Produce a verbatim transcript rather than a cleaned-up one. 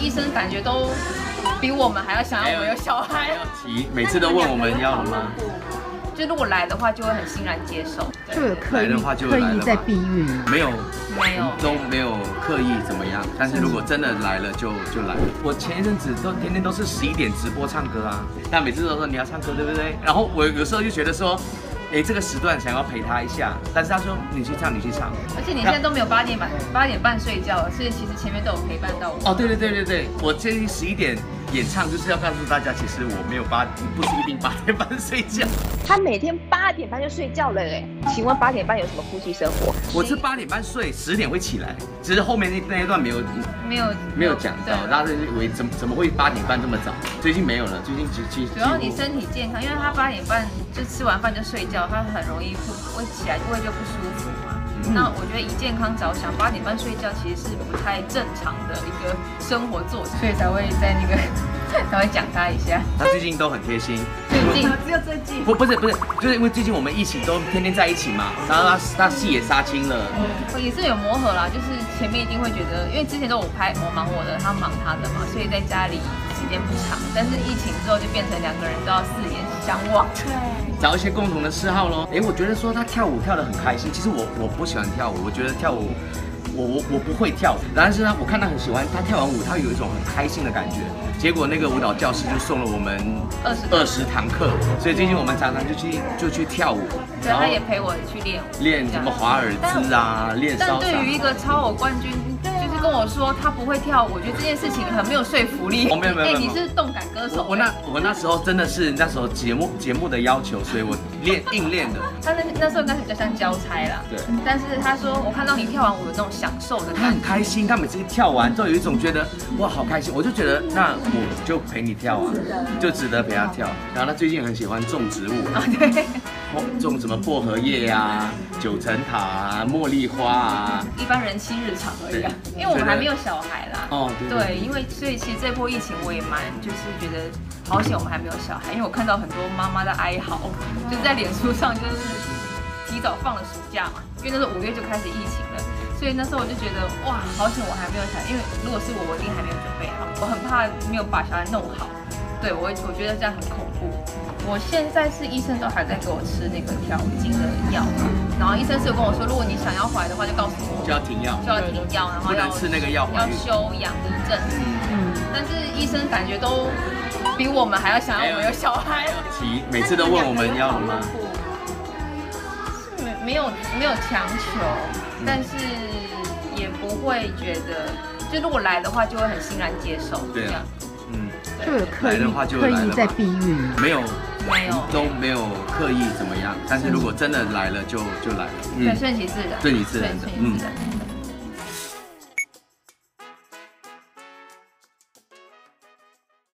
医生感觉都比我们还要想要我们有小孩，要提，每次都问我们要了吗？就如果来的话，就会很欣然接受。就有刻意刻意在避孕？没有，没有，都没有刻意怎么样。但是如果真的来了，就就来了。我前一阵子都天天都是十一点直播唱歌啊，那每次都说你要唱歌对不对？然后我有时候就觉得说。 哎，这个时段想要陪他一下，但是他说你去唱，你去唱。而且你现在都没有八点半八点半睡觉，所以其实前面都有陪伴到我。哦，对对对对对，我建议十一点演唱，就是要告诉大家，其实我没有八，不是一定八点半睡觉。他每天八点半就睡觉了哎，请问八点半有什么夫妻生活？我是八点半睡，十点会起来，只是后面那那一段没有没有没有讲到，大家以为怎么怎么会八点半这么早？最近没有了，最近只只主要你身体健康，因为他八点半就吃完饭就睡觉。 他很容易会起来，胃就不舒服嘛。嗯、那我觉得以健康着想，八点半睡觉其实是不太正常的一个生活作息，所以才会在那个才会讲他一下。他最近都很贴心，最近只有最近不不是不是，就是因为最近我们一起都天天在一起嘛，然后他他戏也杀青了，嗯、也是有磨合啦。就是前面一定会觉得，因为之前都我拍我忙我的，他忙他的嘛，所以在家里。 时间不长，但是疫情之后就变成两个人都要四眼相望，对，找一些共同的嗜好咯。哎，我觉得说他跳舞跳得很开心，其实我我不喜欢跳舞，我觉得跳舞，我我我不会跳。但是呢，我看他很喜欢，他跳完舞他有一种很开心的感觉。结果那个舞蹈教师就送了我们二十二十堂课，所以最近我们常常就去就去跳舞。对，他也陪我去练舞，练什么华尔兹啊，练骚操。但对于一个超偶冠军。 跟我说他不会跳，我觉得这件事情很没有说服力。我、哦、没有没有，哎、欸，你是动感歌手。我, 我那我那时候真的是那时候节目节目的要求，所以我练硬练的。他那那时候应该是比较像交差啦。对。但是他说我看到你跳完舞有那种享受的感觉。他很开心，他每次跳完都有一种觉得哇好开心，我就觉得那我就陪你跳啊，就值得陪他跳。然后他最近很喜欢种植物啊，对。 种什么薄荷叶啊、九层塔啊、茉莉花啊，一般人妻日常而已啊。因为我们还没有小孩啦。哦， 对, 對, 對, 對。因为所以其实这波疫情我也蛮就是觉得好险我们还没有小孩，因为我看到很多妈妈的哀嚎，就是在脸书上就是提早放了暑假嘛，因为那时候五月就开始疫情了，所以那时候我就觉得哇，好险我还没有小孩，因为如果是我，我一定还没有准备好，我很怕没有把小孩弄好。对我，我觉得这样很恐怖。 我现在是医生都还在给我吃那个调经的药，然后医生是有跟我说，如果你想要怀的话，就告诉我就要停药，就要停药，然后要吃那个药，要休养一阵子。嗯，但是医生感觉都比我们还要想要我们有小孩，提每次都问我们要了吗？没没有没有强求，但是也不会觉得，就如果来的话，就会很欣然接受。对啊，嗯，就有刻意刻意在避孕，没有。 没有，都没有刻意怎么样，但是如果真的来了就就来了，嗯、对，顺其自然，顺其自然的，嗯。